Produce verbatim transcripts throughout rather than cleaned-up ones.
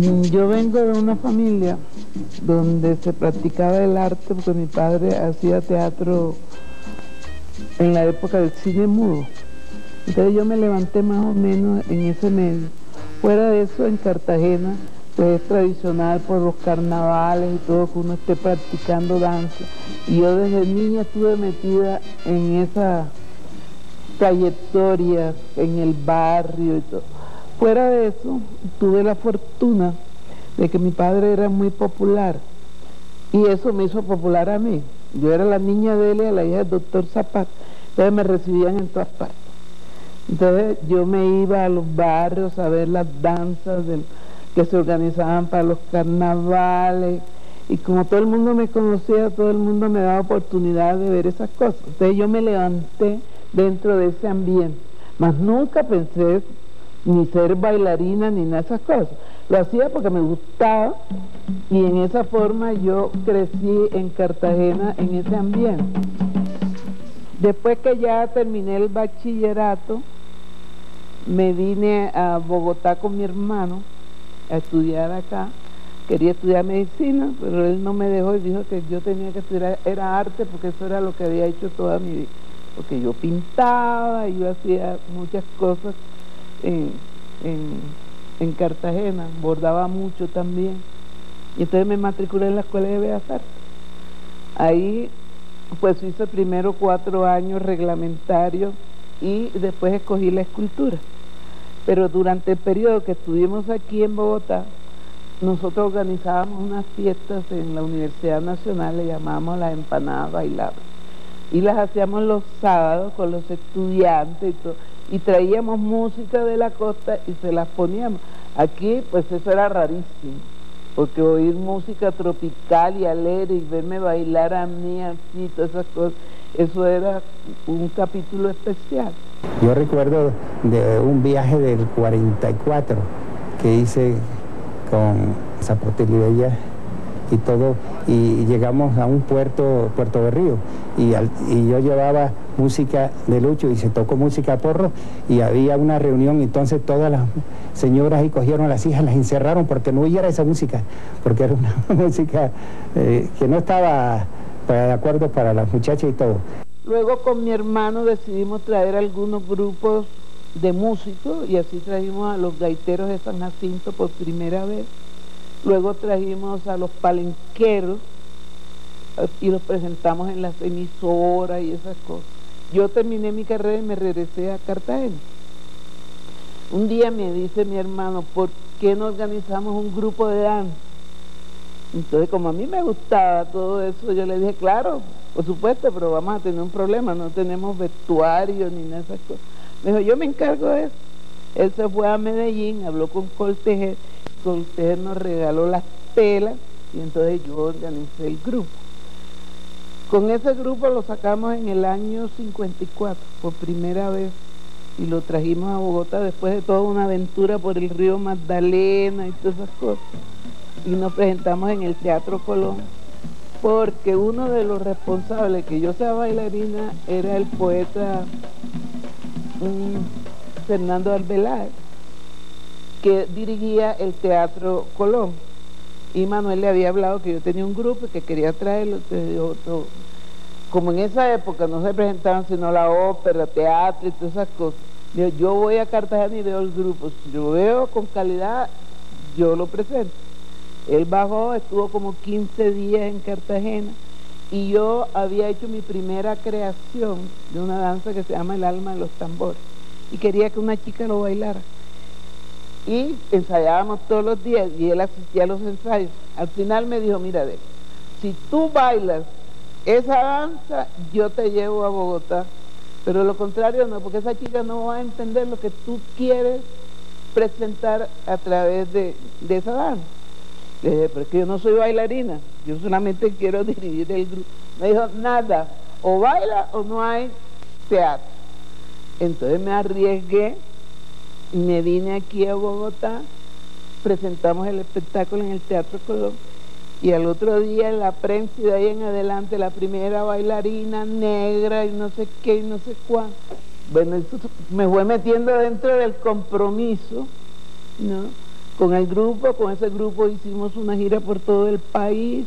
Yo vengo de una familia donde se practicaba el arte, porque mi padre hacía teatro en la época del cine mudo. Entonces yo me levanté más o menos en ese medio. Fuera de eso, en Cartagena, pues es tradicional por los carnavales y todo que uno esté practicando danza. Y yo desde niña estuve metida en esa trayectoria, en el barrio y todo. Fuera de eso, tuve la fortuna de que mi padre era muy popular y eso me hizo popular a mí. Yo era la niña de Delia, la hija del doctor Zapata, entonces me recibían en todas partes. Entonces yo me iba a los barrios a ver las danzas del, que se organizaban para los carnavales, y como todo el mundo me conocía, todo el mundo me daba oportunidad de ver esas cosas. Entonces yo me levanté dentro de ese ambiente, mas nunca pensé ni ser bailarina ni nada de esas cosas. Lo hacía porque me gustaba y en esa forma yo crecí en Cartagena, en ese ambiente. Después que ya terminé el bachillerato, me vine a Bogotá con mi hermano a estudiar acá. Quería estudiar medicina, pero él no me dejó y dijo que yo tenía que estudiar, era arte, porque eso era lo que había hecho toda mi vida. Porque yo pintaba, yo hacía muchas cosas en, en, en Cartagena, bordaba mucho también. Y entonces me matriculé en la Escuela de Bellas Artes. Ahí pues hice primero cuatro años reglamentarios y después escogí la escultura. Pero durante el periodo que estuvimos aquí en Bogotá, nosotros organizábamos unas fiestas en la Universidad Nacional, le llamábamos las empanadas bailables. Y las hacíamos los sábados con los estudiantes y todo. Y traíamos música de la costa y se las poníamos. Aquí, pues eso era rarísimo, porque oír música tropical y alegre y verme bailar a mí así, todas esas cosas, eso era un capítulo especial. Yo recuerdo de un viaje del cuarenta y cuatro que hice con Zapata Olivella y todo, y llegamos a un puerto, Puerto Berrío, y, al, y yo llevaba música de Lucho y se tocó música porro y había una reunión. Entonces todas las señoras ahí cogieron a las hijas, las encerraron porque no oyera esa música, porque era una música eh, que no estaba para, de acuerdo para las muchachas y todo. Luego con mi hermano decidimos traer algunos grupos de músicos y así trajimos a los gaiteros de San Jacinto por primera vez. Luego trajimos a los palenqueros y los presentamos en las emisoras y esas cosas. Yo terminé mi carrera y me regresé a Cartagena. Un día me dice mi hermano, ¿por qué no organizamos un grupo de danza? Entonces, como a mí me gustaba todo eso, yo le dije, claro, por supuesto, pero vamos a tener un problema, no tenemos vestuario ni nada de esas cosas. Me dijo, yo me encargo de eso. Él se fue a Medellín, habló con Coltejer, Coltejer nos regaló las telas y entonces yo organicé el grupo. Con ese grupo lo sacamos en el año cincuenta y cuatro, por primera vez, y lo trajimos a Bogotá después de toda una aventura por el río Magdalena y todas esas cosas. Y nos presentamos en el Teatro Colón, porque uno de los responsables que yo sea bailarina era el poeta um, Fernando Albelar, que dirigía el Teatro Colón, y Manuel le había hablado que yo tenía un grupo y que quería traerlo. Entonces yo, todo, como en esa época no se presentaban sino la ópera, teatro y todas esas cosas, yo, yo voy a Cartagena y veo el grupo, si lo veo con calidad yo lo presento. Él bajó, estuvo como quince días en Cartagena y yo había hecho mi primera creación de una danza que se llama El Alma de los Tambores y quería que una chica lo bailara. Y ensayábamos todos los días y él asistía a los ensayos. Al final me dijo, mira, Delia, si tú bailas esa danza, yo te llevo a Bogotá, pero lo contrario no, porque esa chica no va a entender lo que tú quieres presentar a través de, de esa danza. Le dije, pero es que yo no soy bailarina, yo solamente quiero dirigir el grupo. Me dijo, nada, o baila o no hay teatro. Entonces me arriesgué, me vine aquí a Bogotá, presentamos el espectáculo en el Teatro Colón y al otro día en la prensa y de ahí en adelante la primera bailarina negra y no sé qué y no sé cuánto. Bueno, eso me fue metiendo dentro del compromiso, ¿no? con el grupo, con ese grupo hicimos una gira por todo el país,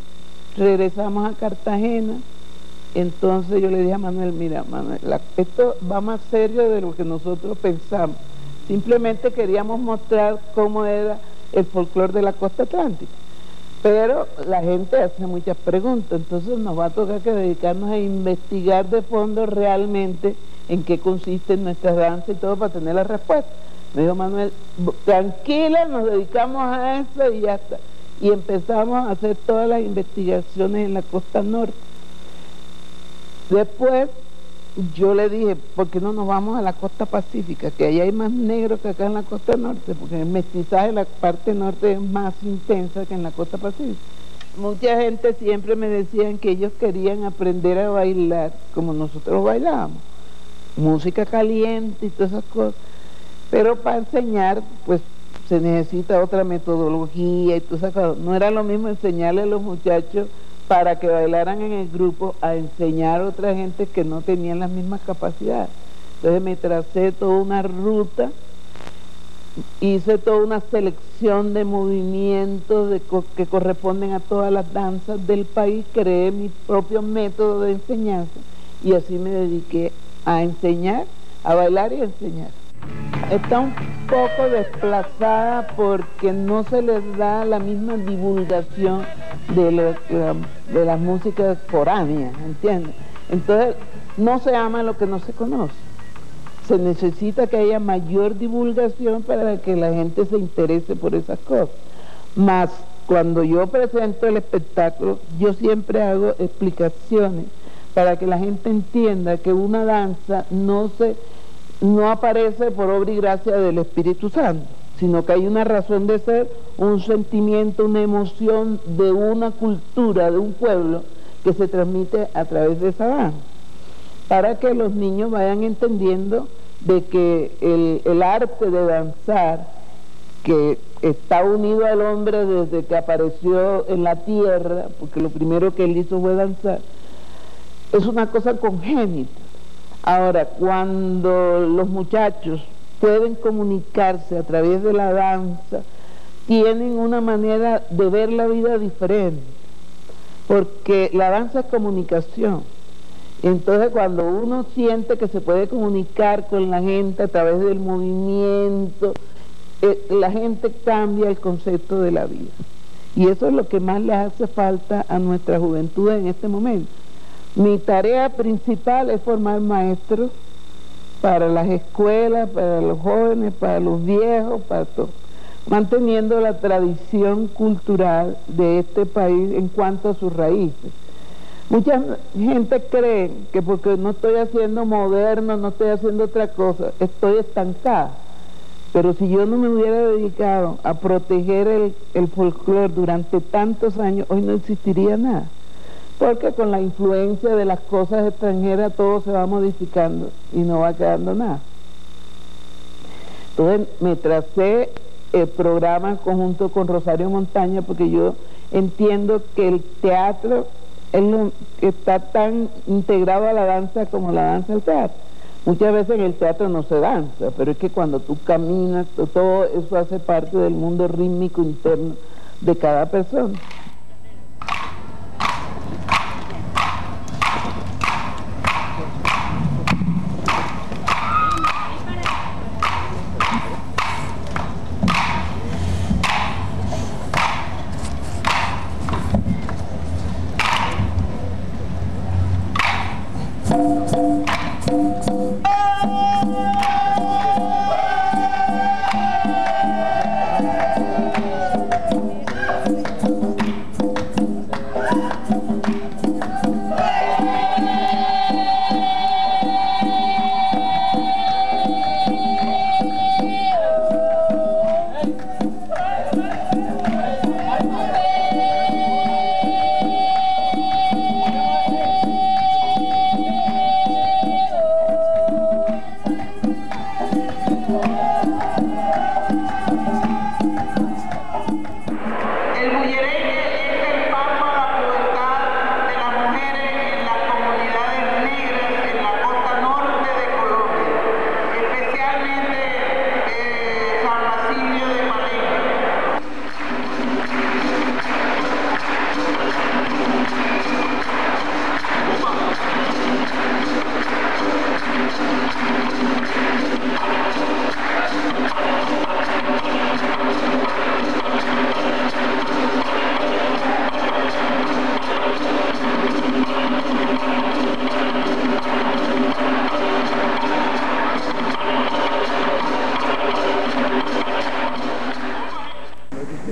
regresamos a Cartagena. Entonces yo le dije a Manuel, mira Manuel, la, esto va más serio de lo que nosotros pensamos. Simplemente queríamos mostrar cómo era el folclore de la costa atlántica. Pero la gente hace muchas preguntas, entonces nos va a tocar que dedicarnos a investigar de fondo realmente en qué consisten nuestras danzas y todo para tener la respuesta. Me dijo Manuel, tranquila, nos dedicamos a eso y ya está. Y empezamos a hacer todas las investigaciones en la costa norte. Después yo le dije, ¿por qué no nos vamos a la costa pacífica? Que allá hay más negros que acá en la costa norte, porque el mestizaje en la parte norte es más intensa que en la costa pacífica. Mucha gente siempre me decían que ellos querían aprender a bailar como nosotros bailábamos, música caliente y todas esas cosas, pero para enseñar pues se necesita otra metodología y todas esas cosas. No era lo mismo enseñarle a los muchachos para que bailaran en el grupo a enseñar a otra gente que no tenían las mismas capacidades. Entonces me tracé toda una ruta, hice toda una selección de movimientos de co que corresponden a todas las danzas del país, creé mi propio método de enseñanza y así me dediqué a enseñar, a bailar y a enseñar. Está un poco desplazada porque no se les da la misma divulgación de, lo, de las músicas foráneas, ¿entiendes? Entonces, no se ama lo que no se conoce. Se necesita que haya mayor divulgación para que la gente se interese por esas cosas. Más, cuando yo presento el espectáculo, yo siempre hago explicaciones para que la gente entienda que una danza no se... no aparece por obra y gracia del Espíritu Santo, sino que hay una razón de ser, un sentimiento, una emoción de una cultura, de un pueblo, que se transmite a través de esa danza, para que los niños vayan entendiendo de que el, el arte de danzar, que está unido al hombre desde que apareció en la tierra, porque lo primero que él hizo fue danzar, es una cosa congénita. Ahora, cuando los muchachos pueden comunicarse a través de la danza, tienen una manera de ver la vida diferente, porque la danza es comunicación. Entonces, cuando uno siente que se puede comunicar con la gente a través del movimiento, eh, la gente cambia el concepto de la vida. Y eso es lo que más les hace falta a nuestra juventud en este momento. Mi tarea principal es formar maestros para las escuelas, para los jóvenes, para los viejos, para todo, manteniendo la tradición cultural de este país en cuanto a sus raíces. Mucha gente cree que porque no estoy haciendo moderno, no estoy haciendo otra cosa, estoy estancada. Pero si yo no me hubiera dedicado a proteger el, el folclore durante tantos años, hoy no existiría nada. Porque con la influencia de las cosas extranjeras todo se va modificando y no va quedando nada. Entonces me tracé el programa en conjunto con Rosario Montaña, porque yo entiendo que el teatro es lo que está tan integrado a la danza como la danza al teatro. Muchas veces en el teatro no se danza, pero es que cuando tú caminas, todo eso hace parte del mundo rítmico interno de cada persona. Thank you.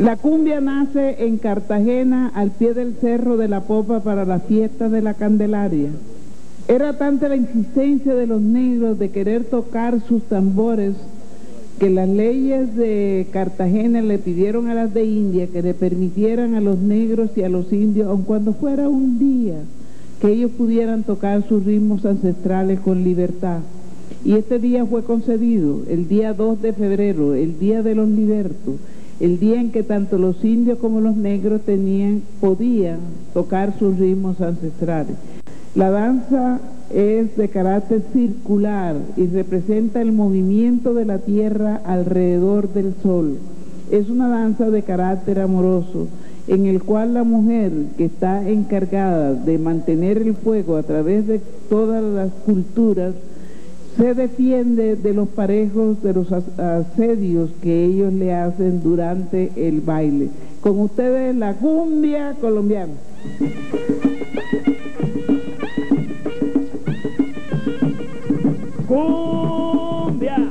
La cumbia nace en Cartagena, al pie del Cerro de la Popa, para la fiesta de la Candelaria. Era tanta la insistencia de los negros de querer tocar sus tambores que las leyes de Cartagena le pidieron a las de India que le permitieran a los negros y a los indios, aun cuando fuera un día, que ellos pudieran tocar sus ritmos ancestrales con libertad. Y este día fue concedido, el día dos de febrero, el Día de los Libertos, el día en que tanto los indios como los negros tenían, podían tocar sus ritmos ancestrales. La danza es de carácter circular y representa el movimiento de la tierra alrededor del sol. Es una danza de carácter amoroso, en el cual la mujer que está encargada de mantener el fuego a través de todas las culturas, se defiende de los parejos, de los asedios que ellos le hacen durante el baile. Con ustedes la cumbia colombiana. Cumbia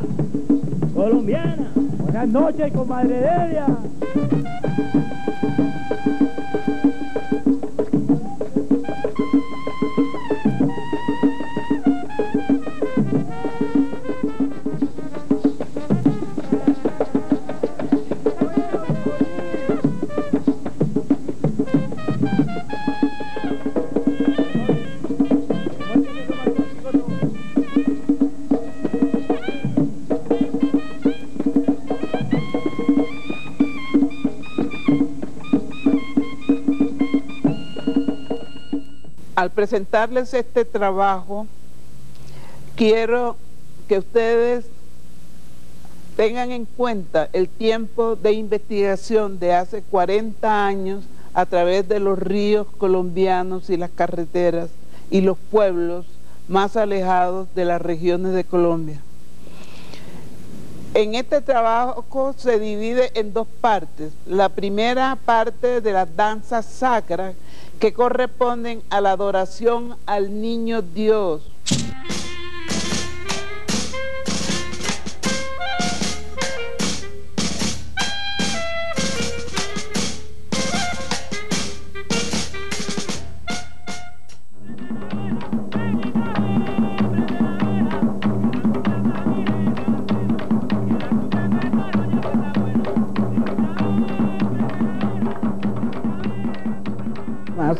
colombiana. Buenas noches, comadre Delia. Al presentarles este trabajo, quiero que ustedes tengan en cuenta el tiempo de investigación de hace cuarenta años a través de los ríos colombianos y las carreteras y los pueblos más alejados de las regiones de Colombia. En este trabajo se divide en dos partes. La primera parte de las danzas sacras, que corresponden a la adoración al niño Dios.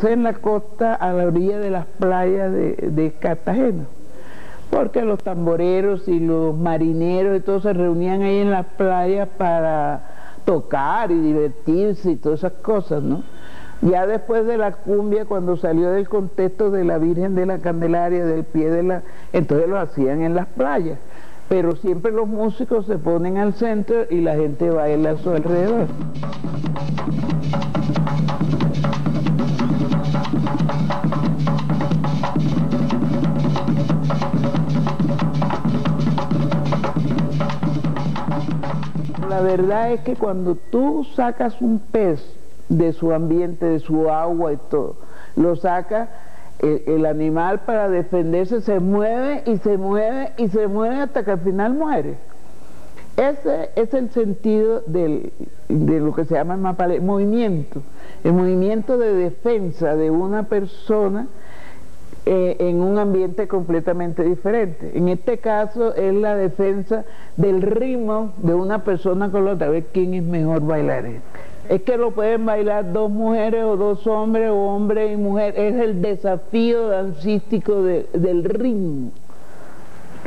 En la costa, a la orilla de las playas de, de Cartagena, porque los tamboreros y los marineros y todos se reunían ahí en las playas para tocar y divertirse y todas esas cosas, ¿no? Ya después de la cumbia, cuando salió del contexto de la Virgen de la Candelaria, del pie de la... entonces lo hacían en las playas, pero siempre los músicos se ponen al centro y la gente baila a su alrededor. La verdad es que cuando tú sacas un pez de su ambiente, de su agua y todo, lo saca, el, el animal para defenderse se mueve y se mueve y se mueve hasta que al final muere. Ese es el sentido del, de lo que se llama el mapalé, movimiento, el movimiento de defensa de una persona Eh, en un ambiente completamente diferente. En este caso es la defensa del ritmo de una persona con la otra, a ver quién es mejor bailar. Es que lo pueden bailar dos mujeres o dos hombres, o hombre y mujer. Es el desafío dancístico de, del ritmo.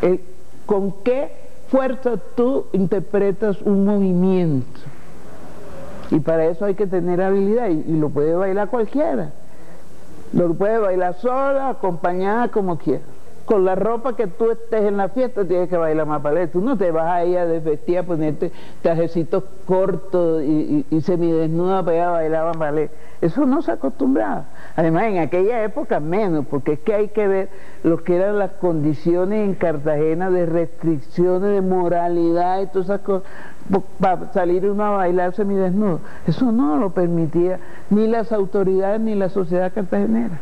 El, ¿Con qué fuerza tú interpretas un movimiento? Y para eso hay que tener habilidad, y, y lo puede bailar cualquiera. Lo puedes bailar sola, acompañada, como quieras. Con la ropa que tú estés en la fiesta tienes que bailar mapalé. Tú no te vas a ir a desvestir, a ponerte trajecitos cortos y, y, y semidesnuda para ir a bailar mapalé. Eso no se acostumbraba. Además, en aquella época menos, porque es que hay que ver lo que eran las condiciones en Cartagena de restricciones, de moralidad y todas esas cosas, para salir uno a bailar semidesnudo. Eso no lo permitía ni las autoridades ni la sociedad cartagenera.